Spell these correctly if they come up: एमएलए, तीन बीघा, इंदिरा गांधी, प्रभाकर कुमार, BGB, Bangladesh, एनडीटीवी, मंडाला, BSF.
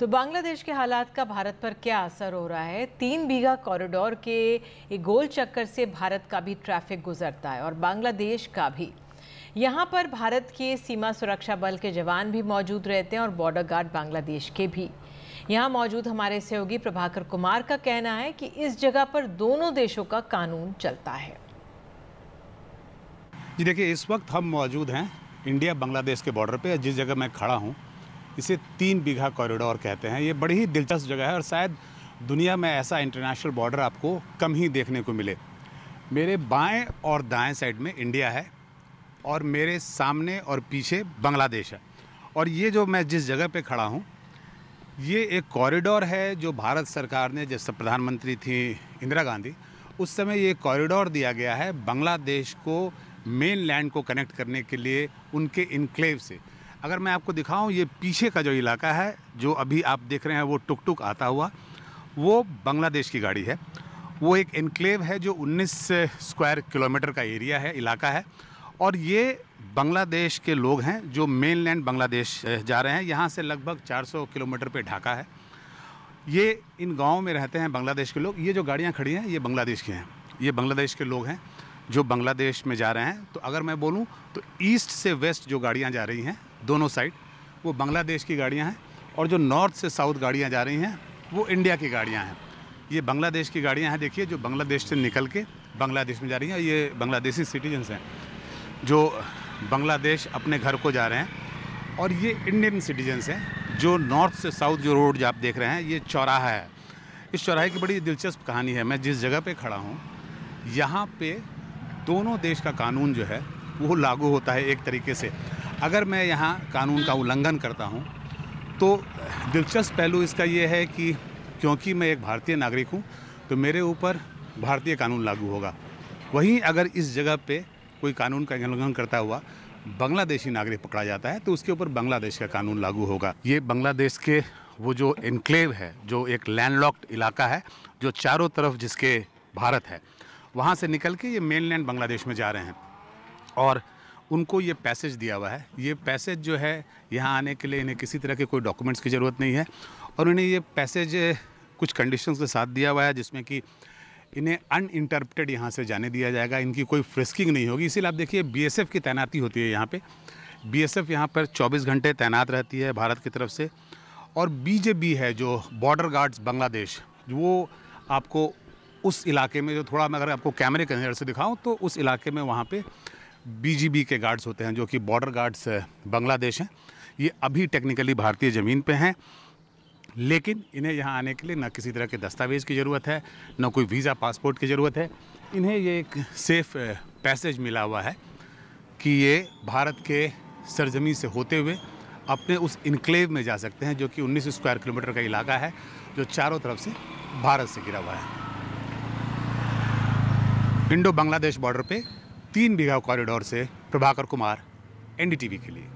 तो बांग्लादेश के हालात का भारत पर क्या असर हो रहा है? 3 बीघा कॉरिडोर के गोल चक्कर से भारत का भी ट्रैफिक गुजरता है और बांग्लादेश का भी। यहाँ पर भारत के सीमा सुरक्षा बल के जवान भी मौजूद रहते हैं और बॉर्डर गार्ड बांग्लादेश के भी। यहाँ मौजूद हमारे सहयोगी प्रभाकर कुमार का कहना है कि इस जगह पर दोनों देशों का कानून चलता है। जी देखिए, इस वक्त हम मौजूद हैं इंडिया बांग्लादेश के बॉर्डर पे। जिस जगह मैं खड़ा हूँ इसे 3 बीघा कॉरिडोर कहते हैं। ये बड़ी ही दिलचस्प जगह है और शायद दुनिया में ऐसा इंटरनेशनल बॉर्डर आपको कम ही देखने को मिले। मेरे बाएं और दाएं साइड में इंडिया है और मेरे सामने और पीछे बांग्लादेश है। और ये जो मैं जिस जगह पे खड़ा हूँ ये एक कॉरिडोर है जो भारत सरकार ने, जब प्रधानमंत्री थी इंदिरा गांधी, उस समय ये कॉरिडोर दिया गया है बांग्लादेश को मेन लैंड को कनेक्ट करने के लिए उनके इनक्लेव से। अगर मैं आपको दिखाऊं, ये पीछे का जो इलाका है जो अभी आप देख रहे हैं वो टुक टुक आता हुआ, वो बांग्लादेश की गाड़ी है। वो एक इनक्लेव है जो 19 स्क्वायर किलोमीटर का एरिया है, इलाका है। और ये बांग्लादेश के लोग हैं जो मेन लैंड बांग्लादेश जा रहे हैं। यहाँ से लगभग 400 किलोमीटर पर ढाका है। ये इन गाँव में रहते हैं बांग्लादेश के लोग। ये जो गाड़ियाँ खड़ी हैं ये बांग्लादेश की हैं, ये बांग्लादेश के लोग हैं जो बांग्लादेश में जा रहे हैं। तो अगर मैं बोलूं तो ईस्ट से वेस्ट जो गाड़ियां जा रही हैं दोनों साइड, वो बांग्लादेश की गाड़ियां हैं। और जो नॉर्थ से साउथ गाड़ियां जा रही हैं वो इंडिया की गाड़ियां हैं। ये बांग्लादेश की गाड़ियां हैं, देखिए, जो बांग्लादेश से निकल के बांग्लादेश में जा रही हैं। ये बांग्लादेशी सिटीजन्स हैं जो बांग्लादेश अपने घर को जा रहे हैं। और ये इंडियन सिटीजन्स हैं जो नॉर्थ से साउथ जो रोड आप देख रहे हैं, ये चौराहा है। इस चौराहे की बड़ी दिलचस्प कहानी है। मैं जिस जगह पर खड़ा हूँ यहाँ पर दोनों देश का कानून जो है वो लागू होता है एक तरीके से। अगर मैं यहाँ कानून का उल्लंघन करता हूँ तो दिलचस्प पहलू इसका ये है कि क्योंकि मैं एक भारतीय नागरिक हूँ तो मेरे ऊपर भारतीय कानून लागू होगा। वहीं अगर इस जगह पे कोई कानून का उल्लंघन करता हुआ बांग्लादेशी नागरिक पकड़ा जाता है तो उसके ऊपर बांग्लादेश का कानून लागू होगा। ये बांग्लादेश के वो जो एनक्लेव है, जो एक लैंडलॉक्ड इलाका है, जो चारों तरफ जिसके भारत है, वहाँ से निकल के ये मेनलैंड बांग्लादेश में जा रहे हैं और उनको ये पैसेज दिया हुआ है। ये पैसेज जो है, यहाँ आने के लिए इन्हें किसी तरह के कोई डॉक्यूमेंट्स की ज़रूरत नहीं है। और उन्हें ये पैसेज कुछ कंडीशंस के साथ दिया हुआ है जिसमें कि इन्हें अनइंटरप्टेड यहाँ से जाने दिया जाएगा, इनकी कोई फ्रिस्किंग नहीं होगी। इसीलिए आप देखिए BSF की तैनाती होती है यहाँ पर। BSF यहाँ पर 24 घंटे तैनात रहती है भारत की तरफ से। और BGB है जो बॉर्डर गार्ड्स बांग्लादेश, वो आपको उस इलाके में जो थोड़ा, मैं अगर आपको कैमरे के नज़र से दिखाऊं तो उस इलाके में वहाँ पे BGB के गार्ड्स होते हैं जो कि बॉर्डर गार्ड्स बांग्लादेश हैं। ये अभी टेक्निकली भारतीय ज़मीन पे हैं लेकिन इन्हें यहाँ आने के लिए ना किसी तरह के दस्तावेज़ की ज़रूरत है, ना कोई वीज़ा पासपोर्ट की ज़रूरत है। इन्हें ये एक सेफ़ पैसेज मिला हुआ है कि ये भारत के सरजमी से होते हुए अपने उस इनक्लेव में जा सकते हैं जो कि 19 स्क्वायर किलोमीटर का इलाका है जो चारों तरफ से भारत से घिरा हुआ है। इंडो बांग्लादेश बॉर्डर पे 3 बीघा कॉरिडोर से प्रभाकर कुमार, एनडीटीवी के लिए।